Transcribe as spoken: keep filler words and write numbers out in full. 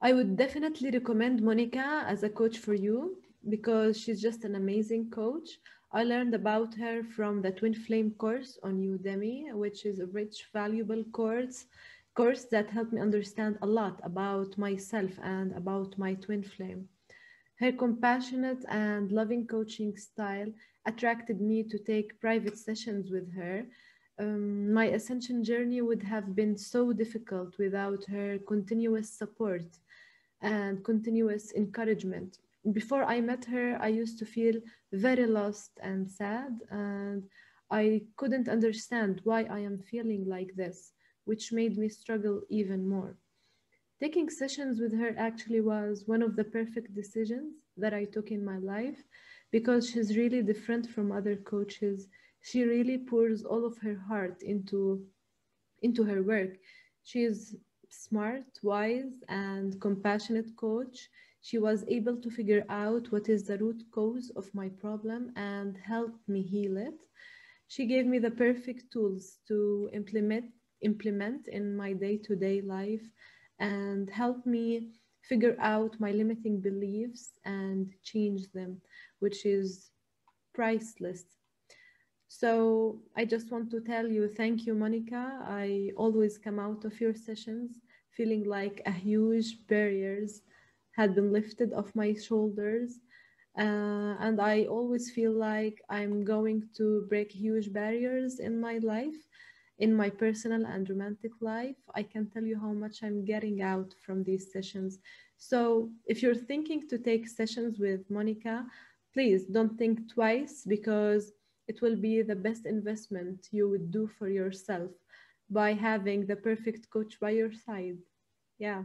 I would definitely recommend Monika as a coach for you, because she's just an amazing coach. I learned about her from the Twin Flame course on Udemy, which is a rich, valuable course, course that helped me understand a lot about myself and about my Twin Flame. Her compassionate and loving coaching style attracted me to take private sessions with her. Um, my ascension journey would have been so difficult without her continuous support and continuous encouragement. Before I met her, I used to feel very lost and sad, and I couldn't understand why I am feeling like this, which made me struggle even more. Taking sessions with her actually was one of the perfect decisions that I took in my life, because she's really different from other coaches. She really pours all of her heart into, into her work. She is smart, wise, and compassionate coach. She was able to figure out what is the root cause of my problem and help me heal it. She gave me the perfect tools to implement, implement in my day-to-day life and help me figure out my limiting beliefs and change them, which is priceless. So I just want to tell you, thank you, Monika. I always come out of your sessions feeling like a huge barriers had been lifted off my shoulders. Uh, and I always feel like I'm going to break huge barriers in my life, in my personal and romantic life. I can tell you how much I'm getting out from these sessions. So if you're thinking to take sessions with Monika, please don't think twice, because it will be the best investment you would do for yourself by having the perfect coach by your side. Yeah.